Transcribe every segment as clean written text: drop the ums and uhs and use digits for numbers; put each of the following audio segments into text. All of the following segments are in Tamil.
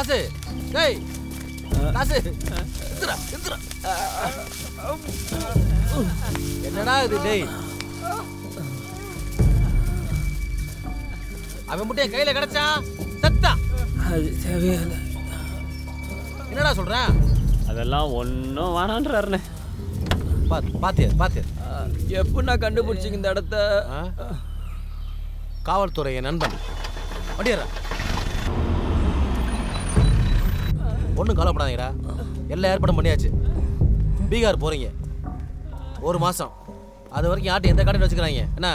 Kasih, hey, kasih, intra, intra. Kenapa itu day? Abi muda yang kaya lekarat cah, setta. Kenapa sultra? Adalah wono wanan rerne. Pat, patir, patir. Ya puna kandu bucing darat. Kawal tu rey nanban. Adiara. ஒன்றும் கவலைப்படாதீங்கடா எல்லாம் ஏற்பாடும் பண்ணியாச்சு பீகார் போகிறீங்க ஒரு மாதம் அது வரைக்கும் யார்ட்டு எந்த காட்டையும் வச்சுக்கிறாங்க என்ன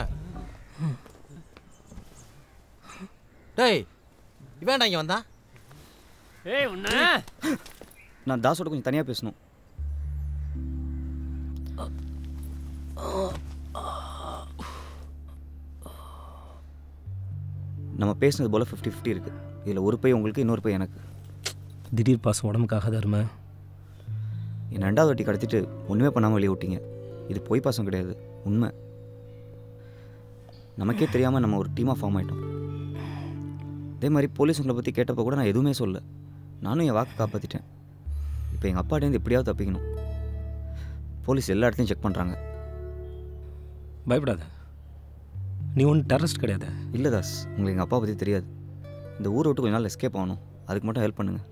டேய் இவன்டா இங்கே வந்தா ஏய் உன்ன நான் தாஸோட கொஞ்சம் தனியாக பேசணும் நம்ம பேசினது போல் 50-50 இருக்குது இதில் ஒரு பை உங்களுக்கு இன்னொரு பை எனக்கு திடீர் பாஸ் உடம்புக்காக தருமா என் ரெண்டாவது வாட்டி கடத்திட்டு ஒன்றுமே பண்ணாமல் வெளியே விட்டீங்க இது போய் பாசம் கிடையாது உண்மை நமக்கே தெரியாமல் நம்ம ஒரு டீமாக ஃபார்ம் ஆகிட்டோம் இதே மாதிரி போலீஸுங்களை பற்றி கேட்டப்போ கூட நான் எதுவுமே சொல்லலை நானும் என் வாக்கு காப்பாற்றிட்டேன் இப்போ எங்கள் அப்பாட்டேருந்து எப்படியாவது தப்பிக்கணும் போலீஸ் எல்லா இடத்தையும் செக் பண்ணுறாங்க பயப்படாத நீ ஒன்றும் டெரரிஸ்ட் கிடையாது இல்லை தாஸ் உங்களுக்கு எங்கள் அப்பா பற்றி தெரியாது இந்த ஊரை விட்டு கொஞ்ச நாள் எஸ்கேப் ஆகணும் அதுக்கு மட்டும் ஹெல்ப் பண்ணுங்கள்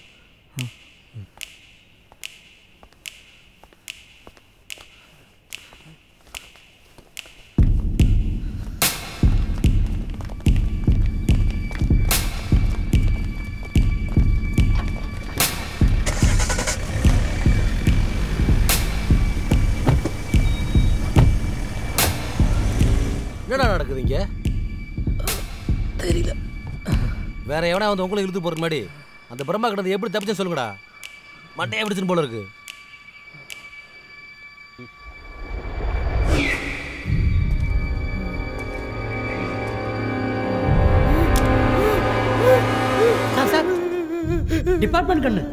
தெரியல வேற எவனா வந்து உங்களை இழுத்து போற மாதிரி அந்த பிரம்மா கிட்ட எப்படி தப்பிச்சேன்னு சொல்லுங்கடா மண்டையை பிடிச்சின்னு போல இருக்கு சார் டிபார்ட்மெண்ட் கண்ணு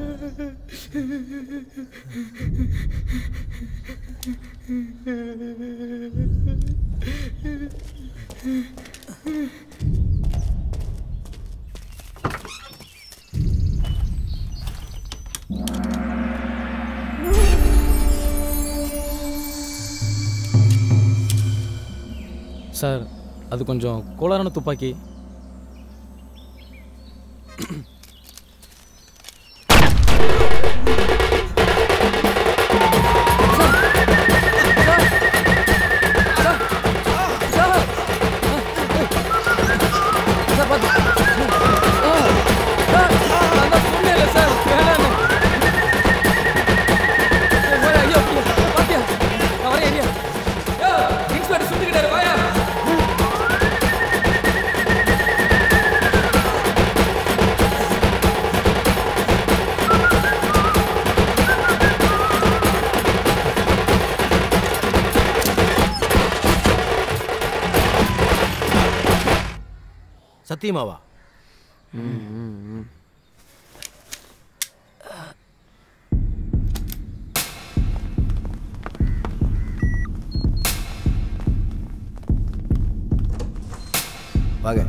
சார் அது கொஞ்சம் கோளாறான துப்பாக்கி சத்தியமாவா வாங்க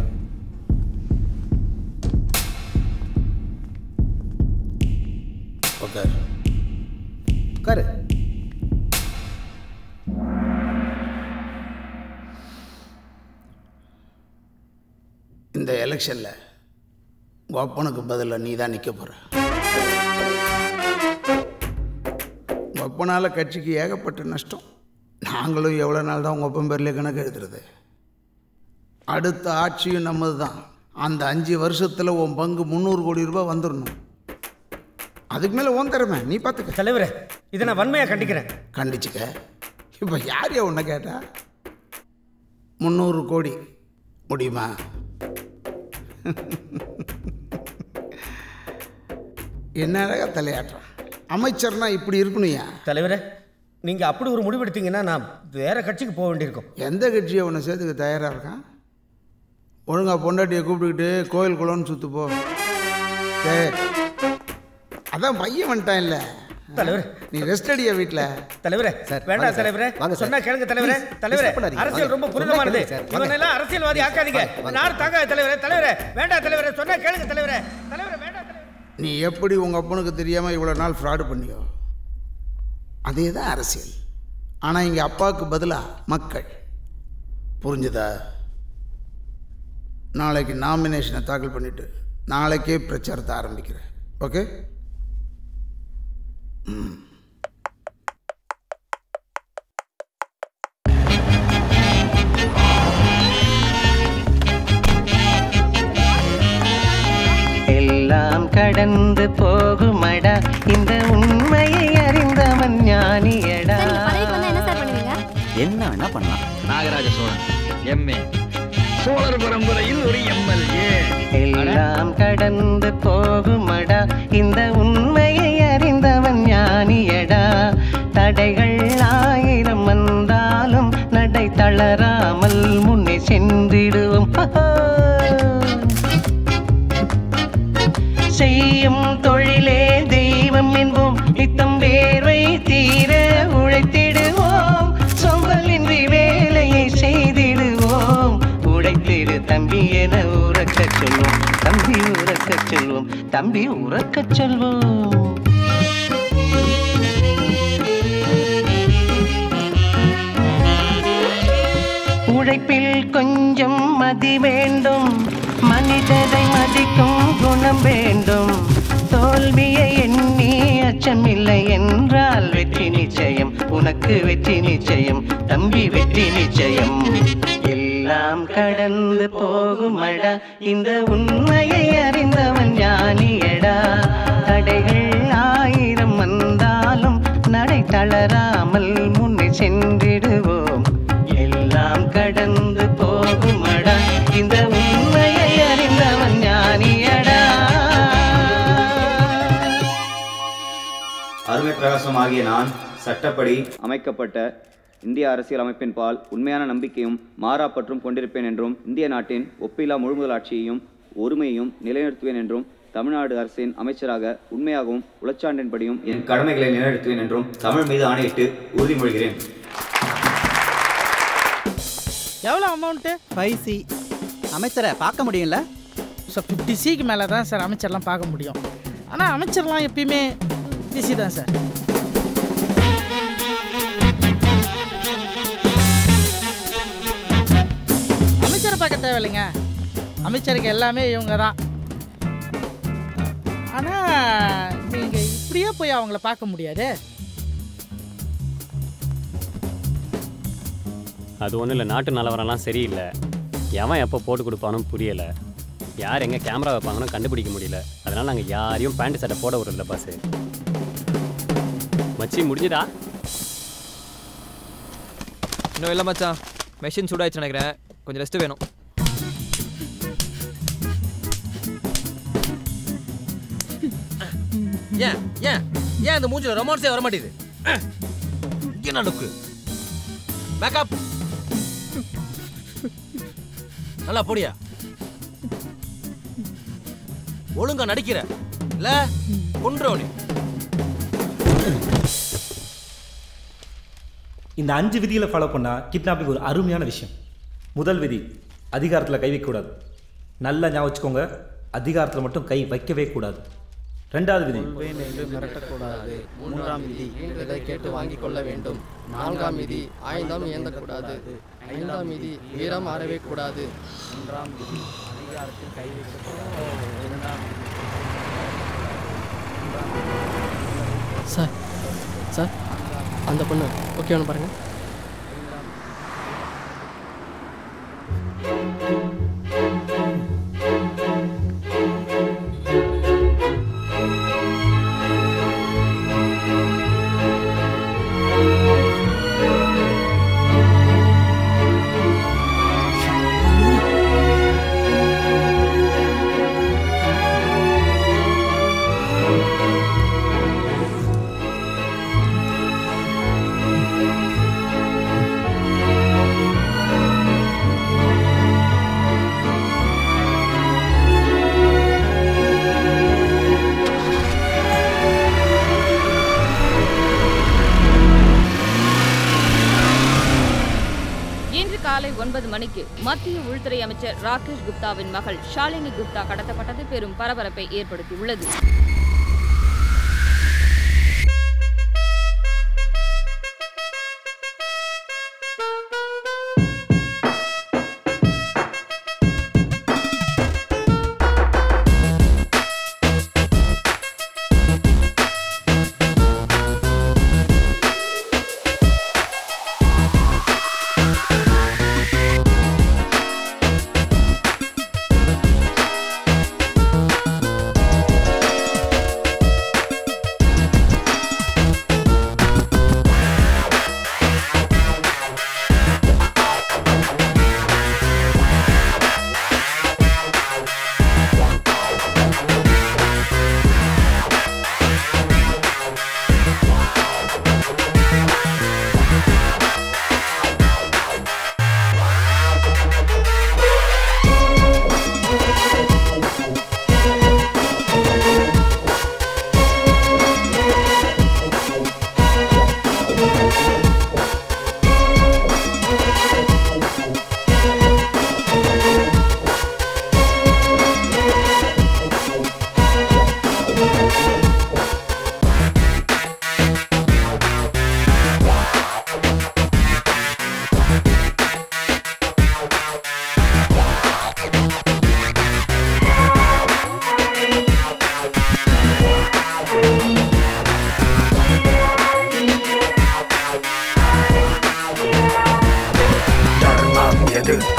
உட்கார் உட்காரு இந்த எலெக்ஷனில் உங்கள் அப்பனுக்கு பதிலில் நீ தான் நிற்க போகிற உங்கள் அப்பனால் கட்சிக்கு ஏகப்பட்ட நஷ்டம் நாங்களும் எவ்வளோ நாள் தான் உங்கள் அப்பன் பேரில் கணக்கு எழுதுறது அடுத்த ஆட்சியும் நம்மது தான் அந்த 5 வருஷத்தில் உன் பங்கு 300 கோடி ரூபா வந்துடணும் அதுக்கு மேலே ஓன் தரமே நீ பார்த்துக்க தலைவரே இதை நான் வன்மையாக கண்டிக்கிறேன் கண்டிச்சுக்க இப்போ யார் உன்னை கேட்டா 300 கோடி முடியுமா என்ன அழகாக தலையாட்டுறான் அமைச்சர்னா இப்படி இருக்கணும்யா. தலைவரே, நீங்க அப்படி ஒரு முடிவு எடுத்தீங்கன்னா நான் வேற கட்சிக்கு போக வேண்டியிருக்கும். எந்த கட்சியை உன்னை சேர்த்துக்க தயாரா இருக்கான்? ஒழுங்கா பொண்டாட்டியை கூப்பிட்டுக்கிட்டு கோயில் குளம்னு சுத்து போ. அதான் பையன் வந்துட்டான் இல்லை. தலைவர், நீ ரெஸ்ட் அடியா வீட்ல? தலைவரே வேண்டாம் தலைவரே, சொன்னா கேளுங்க தலைவரே. தலைவரே, அரசியல் ரொம்ப புனிதமானது, இவனை எல்லாம் அரசியல்வாதி ஆக்காதீங்க. நானும் தாங்க தலைவரே. தலைவரே வேண்டாம் தலைவரே, சொன்னா கேளுங்க தலைவரே. தலைவரே வேண்டாம் தலைவரே. நீ எப்படி உங்க அப்பனுக்கு தெரியாம இவ்வளவு நாள் ஃப்ராடு பண்ணியோ அதே தான் அரசியல். ஆனா இங்க அப்பாவுக்கு பதிலா மக்கள். புரிஞ்சுதா? நாளைக்கு நாமினேஷனை தாக்கல் பண்ணிட்டு நாளைக்கே பிரச்சாரத்தை ஆரம்பிக்கிறேன். ஓகே? எல்லாம் கடந்து போகுமடா, இந்த உண்மையை அறிந்தவன் ஞானியடா. என்ன என்ன பண்ணலாம்? நாகராஜ சோழன் எம்ஏ சோழர் பரம்பரையில் ஒரு எம்எல்ஏ. எல்லாம் கடந்து போகுமடா, இந்த உண்மையை அறிந்தவன் ஞானியடா. தடைகள் ஆயிரம் வந்தாலும் நடை தளராமல் முன்னே சென்றிடுவோம். செய்யும் தொழிலே தெய்வம் என்போம், நித்தம் வேர்வை தீர உழைத்திடுவோம். சொம்பலின்றி வேலையை செய்திடுவோம், உழைத்திடு தம்பி என உறக்கச் சொல்வோம். தம்பி உறக்கச் சொல்வோம், தம்பி உறக்கச் சொல்வோம். உழைப்பில் கொஞ்சம் மதி வேண்டும், மனிதரை மதிக்கும் குணம் வேண்டும். தோல்வியை எண்ணி அச்சமில்லை என்றால் வெற்றி நிச்சயம், உனக்கு வெற்றி நிச்சயம் தம்பி, வெற்றி நிச்சயம். எல்லாம் கடந்து போகுமடா, இந்த உண்மையை அறிந்தவன் ஞானியடா. தடைகள் ஆயிரம் வந்தாலும் நடை தளராமல் முன்னே சென்றிடுவோம். எல்லாம் கடந்து போகுமடா, இந்த உண்மையை அறிந்தவன் ஞானியடா. அருமை பிரகாசம் ஆகிய நான் சட்டப்படி அமைக்கப்பட்ட இந்திய அரசியல் அமைப்பின் பால் உண்மையான நம்பிக்கையும் மாறாப்பற்றும் கொண்டிருப்பேன் என்றும், இந்திய நாட்டின் ஒப்பிலா முழுமுதலாட்சியையும் ஒருமையையும் நிலைநிறுத்துவேன் என்றும், தமிழ்நாடு அரசின் அமைச்சராக உண்மையாகவும் உளச்சான்றின்படியும் என் கடமைகளை நிலைநிறுத்துவேன் என்றும் தமிழ் மீது ஆணையிட்டு உறுதிமொழிகிறேன். எவ்வளோ அமௌண்ட்டு? 5C. அமைச்சரை பார்க்க முடியும்ல? ஸோ 50Cக்கு மேலே தான் சார் அமைச்சர்லாம் பார்க்க முடியும். ஆனால் அமைச்சர்லாம் எப்பயுமே பிசி தான் சார். அமைச்சரை பார்க்க தேவையில்லைங்க, அமைச்சருக்கு எல்லாமே இவங்க தான். ஆனால் நீங்கள் இப்படியே போய் அவங்கள பார்க்க முடியாது. அது ஒன்றும் இல்லை, நாட்டு நிலவரம்லாம் சரியில்லை. எவன் எப்போ போட்டு கொடுப்பானோ புரியலை, யார் எங்கே கேமரா வைப்பாங்கன்னு கண்டுபிடிக்க முடியல. அதனால் நாங்கள் யாரையும் பேண்ட் சட்டை போட விடுறதில்ல. பாசு மச்சி முடிஞ்சுடா? இன்னும் இல்லை மச்சான், மெஷின் சூடாகிடுச்சு நினைக்கிறேன், கொஞ்சம் ரெஸ்ட்டு வேணும். ஏன் ஏன் ஏன் இந்த மூஞ்சில் ரொமான்ஸே வர மாட்டேது? என்ன லுக்கு, மேக்கப் நல்லா போடியா? ஒழுங்கா நடிக்கிற இல்ல கொன்றோனி. இந்த 5 விதிகளை ஃபாலோ பண்ணா கிட்னாப்பிங் ஒரு அருமையான விஷயம். முதல் விதி, அதிகாரத்தில் கை வைக்கக்கூடாது. நல்லா ஞாபகம் வச்சுக்கோங்க, அதிகாரத்தில் மட்டும் கை வைக்கவே கூடாது. இரண்டாவது விதி, மிரட்டக்கூடாது. மூன்றாம் விதி, இதை கேட்டு வாங்கிக் கொள்ள வேண்டும். நான்காம் விதி, ஆயுதம் ஏந்தக்கூடாது. ஐந்தாம் விதி, வீரம் அறவே கூடாது. மூன்றாம் விதி, அதிகாரத்தில் கை வைக்கக்கூடாது. சார் சார், அந்த பொண்ணு ஓகே ஒன்று பாருங்க. காலை 9 மணிக்கு மத்திய உள்துறை அமைச்சர் ராகேஷ் குப்தாவின் மகள் ஷாலினி குப்தா கடத்தப்பட்டது பெரும் பரபரப்பை ஏற்படுத்தியுள்ளது.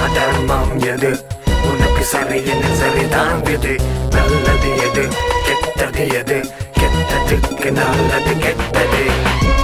அதர்மம் எது உனக்கு சரியின் சரிதான் விது நல்லது எது கெட்டது நல்லது கெட்டது